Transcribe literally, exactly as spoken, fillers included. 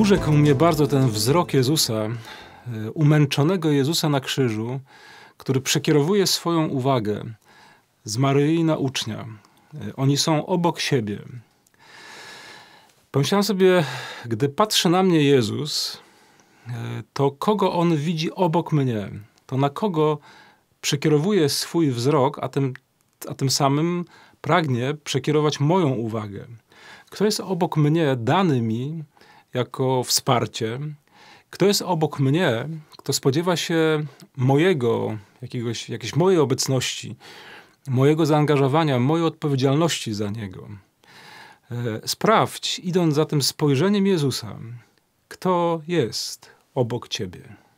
Urzekł mnie bardzo ten wzrok Jezusa, umęczonego Jezusa na krzyżu, który przekierowuje swoją uwagę z Maryi na ucznia. Oni są obok siebie. Pomyślałem sobie, gdy patrzy na mnie Jezus, to kogo On widzi obok mnie? To na kogo przekierowuje swój wzrok, a tym, a tym samym pragnie przekierować moją uwagę? Kto jest obok mnie, dany mi jako wsparcie? Kto jest obok mnie, kto spodziewa się mojego, jakiegoś, jakiejś mojej obecności, mojego zaangażowania, mojej odpowiedzialności za niego? Sprawdź, idąc za tym spojrzeniem Jezusa, kto jest obok ciebie.